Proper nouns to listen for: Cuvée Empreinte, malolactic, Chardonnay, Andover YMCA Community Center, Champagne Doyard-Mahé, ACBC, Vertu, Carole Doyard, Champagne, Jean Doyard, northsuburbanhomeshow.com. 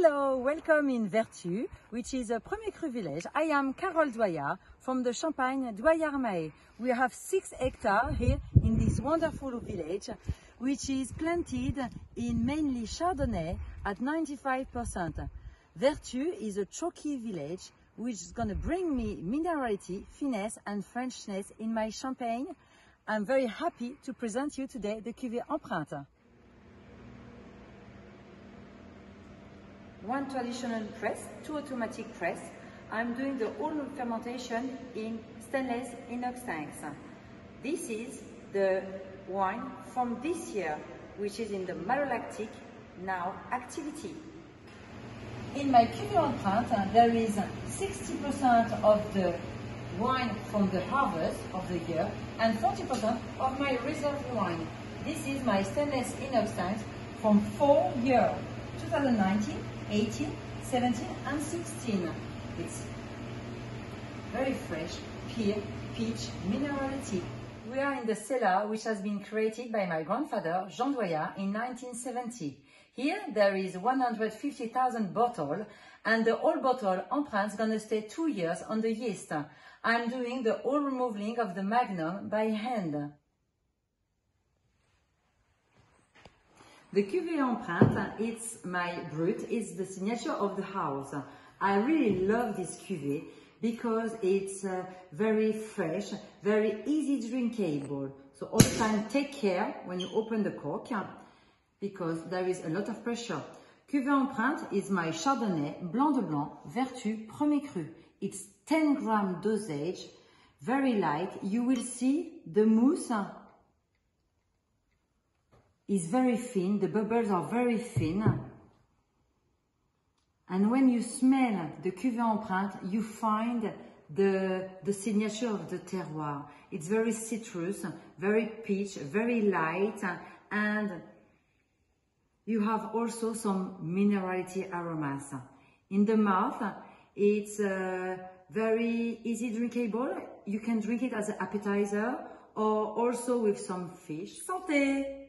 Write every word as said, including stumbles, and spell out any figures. Hello, welcome in Vertu, which is a premier cru village. I am Carole Doyard from the Champagne Doyard-Mahé. We have six hectares here in this wonderful village, which is planted in mainly Chardonnay at ninety-five percent. Vertu is a chalky village, which is going to bring me minerality, finesse and Frenchness in my champagne. I'm very happy to present you today the Cuvée Empreinte. One traditional press, two automatic press. I'm doing the whole fermentation in stainless inox tanks. This is the wine from this year, which is in the malolactic now activity. In my Cuvée Empreinte, there is sixty percent of the wine from the harvest of the year and forty percent of my reserve wine. This is my stainless inox tanks from four years, two thousand nineteen, eighteen, seventeen and sixteen. It's very fresh, pure, peach, minerality. We are in the cellar which has been created by my grandfather Jean Doyard in nineteen seventy. Here there is one hundred fifty thousand bottles and the whole bottle empreinte is going to stay two years on the yeast. I'm doing the whole remodeling of the magnum by hand. The Cuvée Empreinte, it's my brut, it's the signature of the house. I really love this cuvée because it's uh, very fresh, very easy drinkable. So all the time take care when you open the cork because there is a lot of pressure. Cuvée Empreinte is my Chardonnay Blanc de Blanc Vertu Premier Cru. It's ten gram dosage, very light. You will see the mousse is very thin, the bubbles are very thin. And when you smell the Cuvée Empreinte, you find the, the signature of the terroir. It's very citrus, very peach, very light, and you have also some minerality aromas. In the mouth, it's uh, very easy drinkable. You can drink it as an appetizer or also with some fish. Santé!